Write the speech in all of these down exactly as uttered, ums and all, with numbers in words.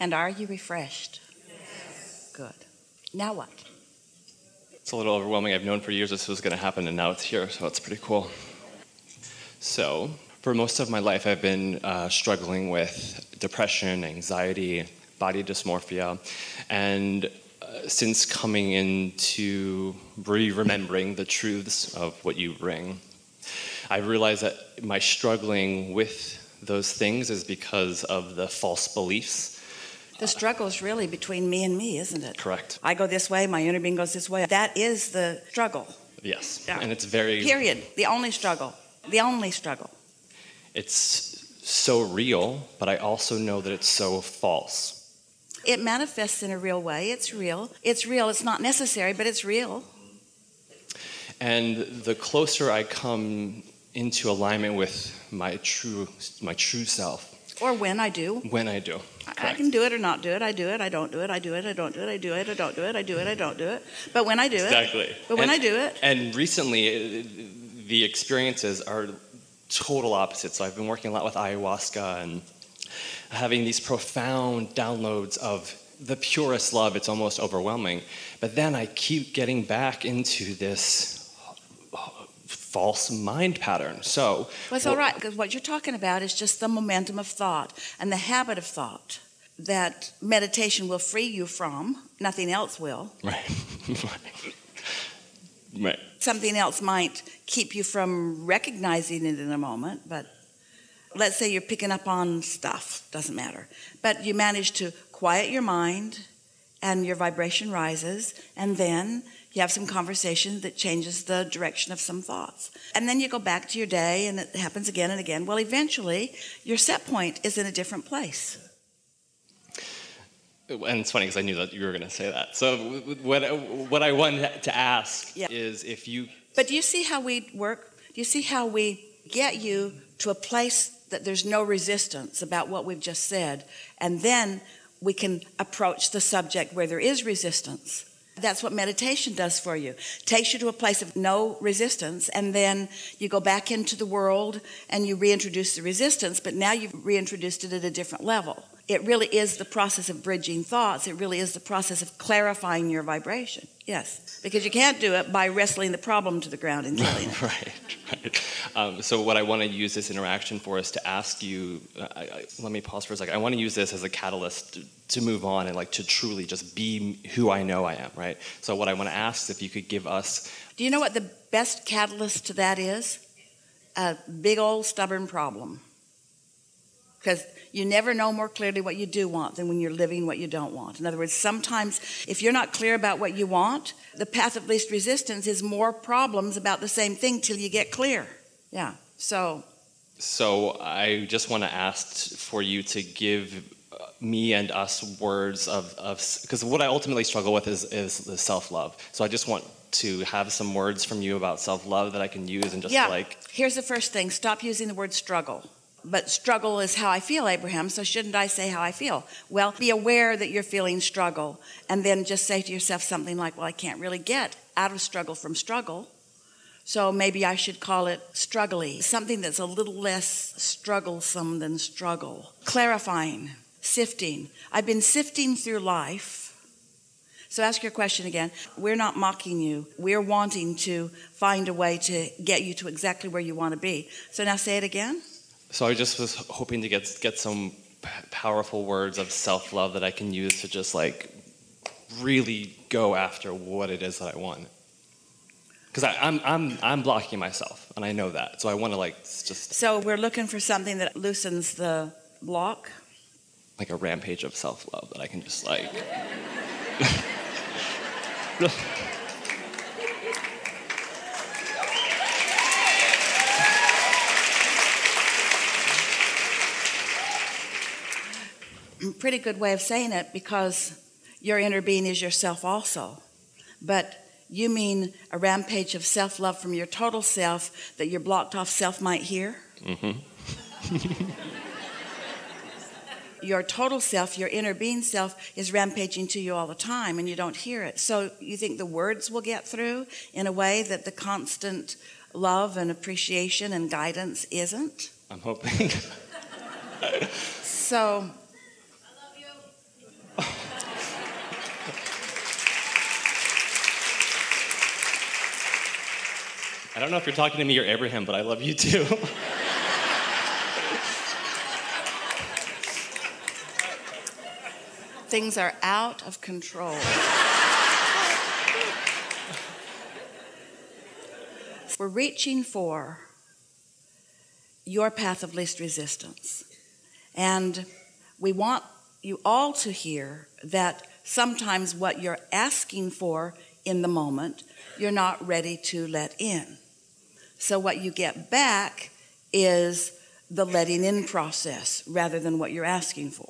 And are you refreshed? Yes. Good. Now what? It's a little overwhelming. I've known for years this was going to happen, and now it's here, so it's pretty cool. So, for most of my life, I've been uh, struggling with depression, anxiety, body dysmorphia, and uh, since coming into re-remembering the truths of what you bring, I realized that my struggling with those things is because of the false beliefs. The struggle is really between me and me, isn't it? Correct. I go this way, my inner being goes this way. That is the struggle. Yes, yeah. And it's very... Period. The only struggle. The only struggle. It's so real, but I also know that it's so false. It manifests in a real way. It's real. It's real. It's not necessary, but it's real. And the closer I come into alignment with my true, my true self, or when I do. When I do. Correct. I can do it or not do it. I do it. I don't do it. I do it. I don't do it. I do it. I don't do it. I do it. I don't do it. But when I do it. Exactly. But when I do it. And recently, the experiences are total opposites. So I've been working a lot with ayahuasca and having these profound downloads of the purest love. It's almost overwhelming. But then I keep getting back into this false mind pattern. So well, it's all right, because what you're talking about is just the momentum of thought and the habit of thought that meditation will free you from. Nothing else will. Right. Right. Something else might keep you from recognizing it in a moment, but let's say you're picking up on stuff, doesn't matter. But you manage to quiet your mind and your vibration rises, and then you have some conversation that changes the direction of some thoughts. And then you go back to your day, and it happens again and again. Well, eventually, your set point is in a different place. And it's funny, because I knew that you were going to say that. So what, what I wanted to ask yeah. is if you... But do you see how we work? Do you see how we get you to a place that there's no resistance about what we've just said, and then we can approach the subject where there is resistance? That's what meditation does for you. Takes you to a place of no resistance, and then you go back into the world and you reintroduce the resistance, but now you've reintroduced it at a different level. It really is the process of bridging thoughts. It really is the process of clarifying your vibration. Yes, because you can't do it by wrestling the problem to the ground and killing it. Right, right. Um, so what I want to use this interaction for is to ask you, uh, I, I, let me pause for a second. I want to use this as a catalyst to, to move on and like to truly just be who I know I am, right? So what I want to ask is if you could give us... Do you know what the best catalyst to that is? A big old stubborn problem. Because you never know more clearly what you do want than when you're living what you don't want. In other words, sometimes if you're not clear about what you want, the path of least resistance is more problems about the same thing till you get clear. Yeah, so. So I just want to ask for you to give me and us words of, of because what I ultimately struggle with is, is the self-love. So I just want to have some words from you about self-love that I can use and just yeah. like. Here's the first thing. Stop using the word struggle. But struggle is how I feel, Abraham, so shouldn't I say how I feel? Well, be aware that you're feeling struggle, and then just say to yourself something like, well, I can't really get out of struggle from struggle, so maybe I should call it struggly, something that's a little less strugglesome than struggle. Clarifying, sifting. I've been sifting through life. So ask your question again. We're not mocking you. We're wanting to find a way to get you to exactly where you want to be. So now say it again. So I just was hoping to get get some p powerful words of self-love that I can use to just like really go after what it is that I want. Because I'm I'm I'm blocking myself, and I know that. So I want to like just. So we're looking for something that loosens the block. Like a rampage of self-love that I can just like. Pretty good way of saying it, because your inner being is yourself also. But you mean a rampage of self-love from your total self that your blocked-off self might hear? Mm-hmm. Your total self, your inner being self, is rampaging to you all the time, and you don't hear it. So you think the words will get through in a way that the constant love and appreciation and guidance isn't? I'm hoping. So... I don't know if you're talking to me or Abraham, but I love you too. Things are out of control. We're reaching for your path of least resistance. And we want you all to hear that sometimes what you're asking for in the moment, you're not ready to let in. So what you get back is the letting in process rather than what you're asking for.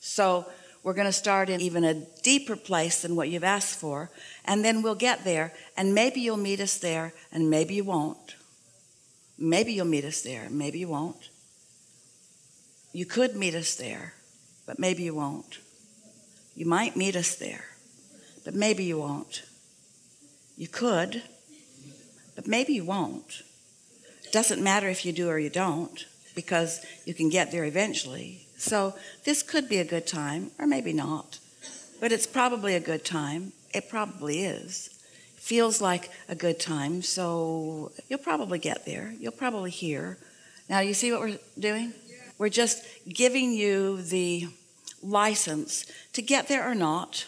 So we're going to start in even a deeper place than what you've asked for, and then we'll get there, and maybe you'll meet us there, and maybe you won't. Maybe you'll meet us there, maybe you won't. You could meet us there, but maybe you won't. You might meet us there, but maybe you won't. You could, but maybe you won't. It doesn't matter if you do or you don't, because you can get there eventually. So this could be a good time, or maybe not, but it's probably a good time. It probably is. Feels like a good time, so you'll probably get there. You'll probably hear. Now, you see what we're doing? Yeah. We're just giving you the license to get there or not,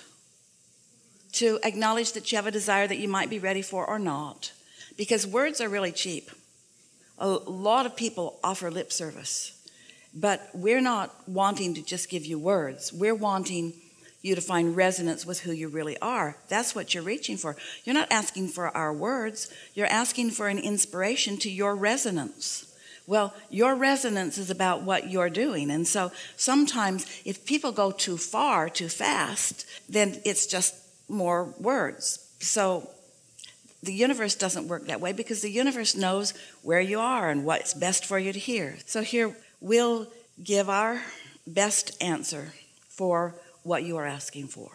to acknowledge that you have a desire that you might be ready for or not, because words are really cheap. A lot of people offer lip service. But we're not wanting to just give you words. We're wanting you to find resonance with who you really are. That's what you're reaching for. You're not asking for our words. You're asking for an inspiration to your resonance. Well, your resonance is about what you're doing. And so sometimes if people go too far, too fast, then it's just more words. So the universe doesn't work that way, because the universe knows where you are and what's best for you to hear. So here, we'll give our best answer for what you are asking for.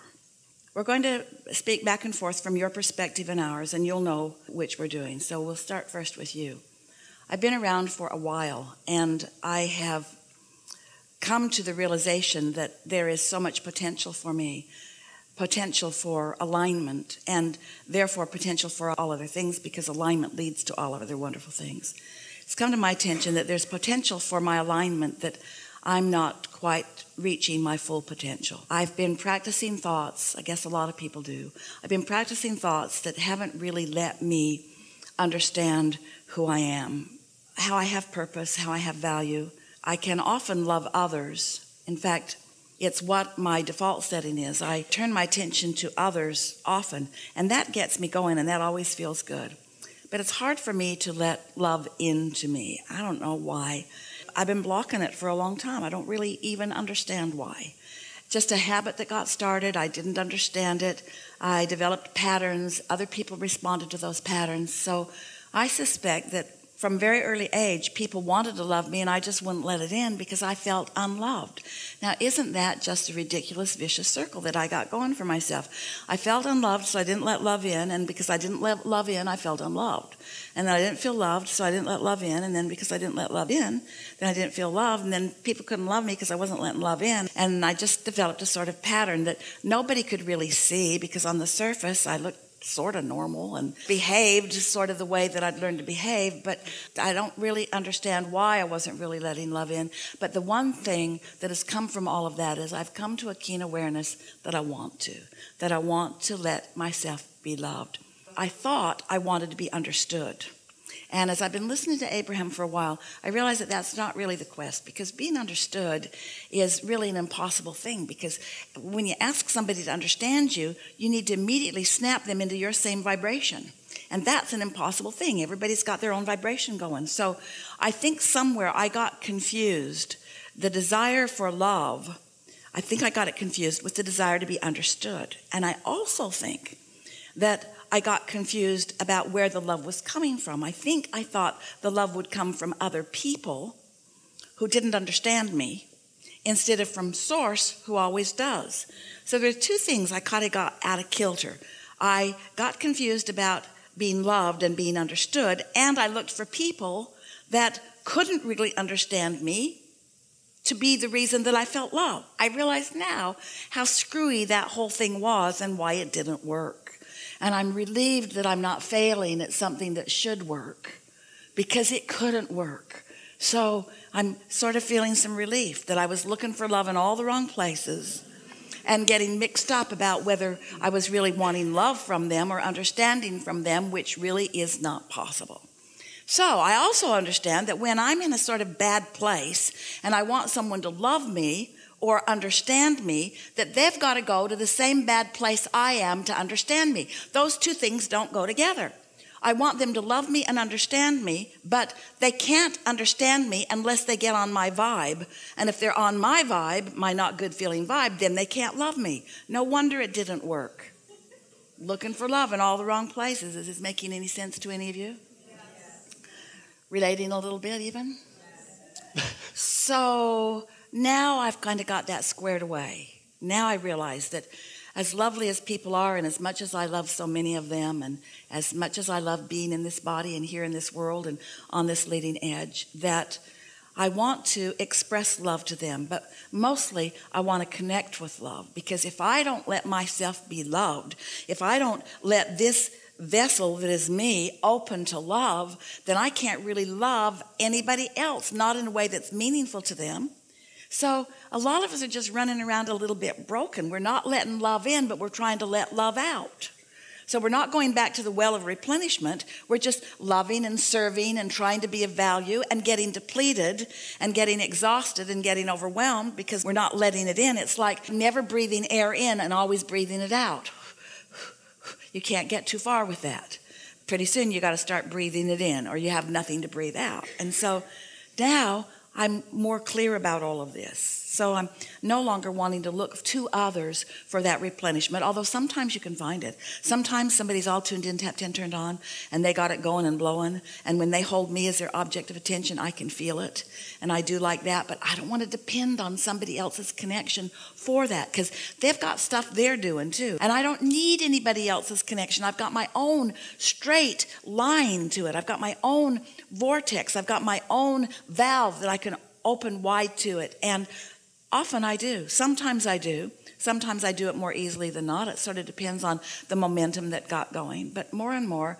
We're going to speak back and forth from your perspective and ours, and you'll know which we're doing. So we'll start first with you. I've been around for a while, and I have come to the realization that there is so much potential for me, potential for alignment, and therefore potential for all other things, because alignment leads to all other wonderful things. It's come to my attention that there's potential for my alignment that I'm not quite reaching my full potential. I've been practicing thoughts, I guess a lot of people do. I've been practicing thoughts that haven't really let me understand who I am, how I have purpose, how I have value. I can often love others. In fact, it's what my default setting is. I turn my attention to others often, and that gets me going, and that always feels good. But it's hard for me to let love into me. I don't know why. I've been blocking it for a long time. I don't really even understand why. Just a habit that got started. I didn't understand it. I developed patterns. Other people responded to those patterns. So I suspect that from very early age, people wanted to love me, and I just wouldn't let it in because I felt unloved. Now, isn't that just a ridiculous, vicious circle that I got going for myself? I felt unloved, so I didn't let love in, and because I didn't let love in, I felt unloved. And then I didn't feel loved, so I didn't let love in, and then because I didn't let love in, then I didn't feel loved, and then people couldn't love me because I wasn't letting love in. And I just developed a sort of pattern that nobody could really see, because on the surface, I looked sort of normal and behaved sort of the way that I'd learned to behave, but I don't really understand why I wasn't really letting love in. But the one thing that has come from all of that is I've come to a keen awareness that I want to, that I want to let myself be loved. I thought I wanted to be understood. And as I've been listening to Abraham for a while, I realized that that's not really the quest, because being understood is really an impossible thing, because when you ask somebody to understand you, you need to immediately snap them into your same vibration. And that's an impossible thing. Everybody's got their own vibration going. So I think somewhere I got confused. The desire for love, I think I got it confused with the desire to be understood. And I also think that I got confused about where the love was coming from. I think I thought the love would come from other people who didn't understand me, instead of from Source, who always does. So there are two things I kind of got out of kilter. I got confused about being loved and being understood, and I looked for people that couldn't really understand me to be the reason that I felt love. I realize now how screwy that whole thing was and why it didn't work. And I'm relieved that I'm not failing at something that should work, because it couldn't work. So I'm sort of feeling some relief that I was looking for love in all the wrong places and getting mixed up about whether I was really wanting love from them or understanding from them, which really is not possible. So I also understand that when I'm in a sort of bad place and I want someone to love me or understand me, that they've got to go to the same bad place I am to understand me. Those two things don't go together. I want them to love me and understand me, but they can't understand me unless they get on my vibe. And if they're on my vibe, my not good feeling vibe, then they can't love me. No wonder it didn't work. Looking for love in all the wrong places. Is this making any sense to any of you? Yes. Relating a little bit even? Yes. So now I've kind of got that squared away. Now I realize that as lovely as people are, and as much as I love so many of them, and as much as I love being in this body and here in this world and on this leading edge, that I want to express love to them. But mostly I want to connect with love, because if I don't let myself be loved, if I don't let this vessel that is me open to love, then I can't really love anybody else, not in a way that's meaningful to them. So a lot of us are just running around a little bit broken. We're not letting love in, but we're trying to let love out. So we're not going back to the well of replenishment. We're just loving and serving and trying to be of value and getting depleted and getting exhausted and getting overwhelmed because we're not letting it in. It's like never breathing air in and always breathing it out. You can't get too far with that. Pretty soon you got to start breathing it in, or you have nothing to breathe out. And so now I'm more clear about all of this. So I'm no longer wanting to look to others for that replenishment, although sometimes you can find it. Sometimes somebody's all tuned in, tapped in, turned on, and they got it going and blowing. And when they hold me as their object of attention, I can feel it. And I do like that, but I don't want to depend on somebody else's connection for that, because they've got stuff they're doing too. And I don't need anybody else's connection. I've got my own straight line to it. I've got my own vortex. I've got my own valve that I can open wide to it. And often I do. Sometimes I do. Sometimes I do it more easily than not. It sort of depends on the momentum that got going. But more and more,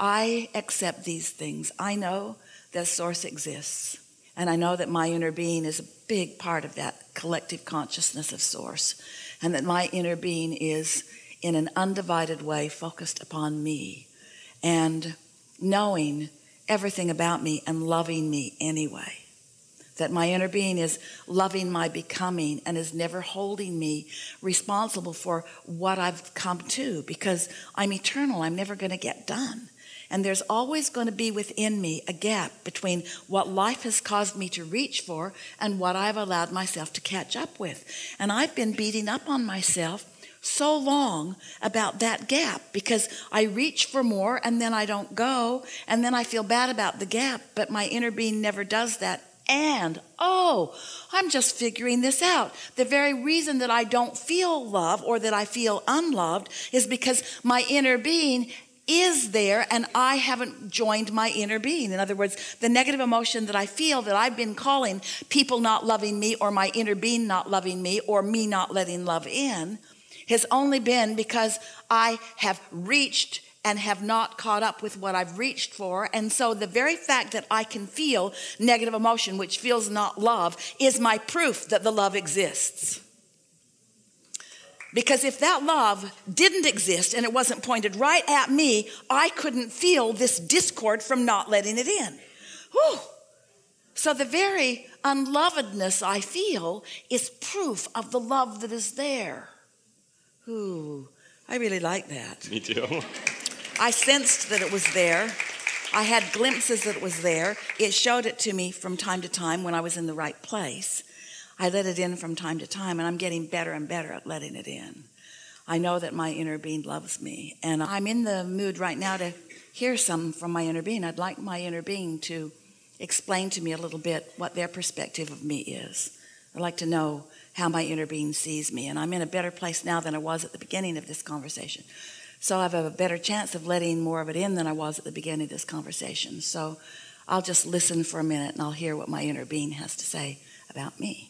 I accept these things. I know that Source exists. And I know that my inner being is a big part of that collective consciousness of Source. And that my inner being is, in an undivided way, focused upon me. And knowing everything about me and loving me anyway. That my inner being is loving my becoming and is never holding me responsible for what I've come to, because I'm eternal. I'm never going to get done. And there's always going to be within me a gap between what life has caused me to reach for and what I've allowed myself to catch up with. And I've been beating up on myself so long about that gap, because I reach for more and then I don't go, and then I feel bad about the gap. But my inner being never does that. And, oh, I'm just figuring this out. The very reason that I don't feel love or that I feel unloved is because my inner being is there and I haven't joined my inner being. In other words, the negative emotion that I feel that I've been calling people not loving me or my inner being not loving me or me not letting love in has only been because I have reached and have not caught up with what I've reached for. And so the very fact that I can feel negative emotion, which feels not love, is my proof that the love exists. Because if that love didn't exist and it wasn't pointed right at me, I couldn't feel this discord from not letting it in. Whew. So the very unlovedness I feel is proof of the love that is there. Ooh, I really like that. Me too. I sensed that it was there. I had glimpses that it was there. It showed it to me from time to time when I was in the right place. I let it in from time to time, and I'm getting better and better at letting it in. I know that my inner being loves me, and I'm in the mood right now to hear something from my inner being. I'd like my inner being to explain to me a little bit what their perspective of me is. I'd like to know how my inner being sees me, and I'm in a better place now than I was at the beginning of this conversation. So I have a better chance of letting more of it in than I was at the beginning of this conversation. So I'll just listen for a minute and I'll hear what my inner being has to say about me.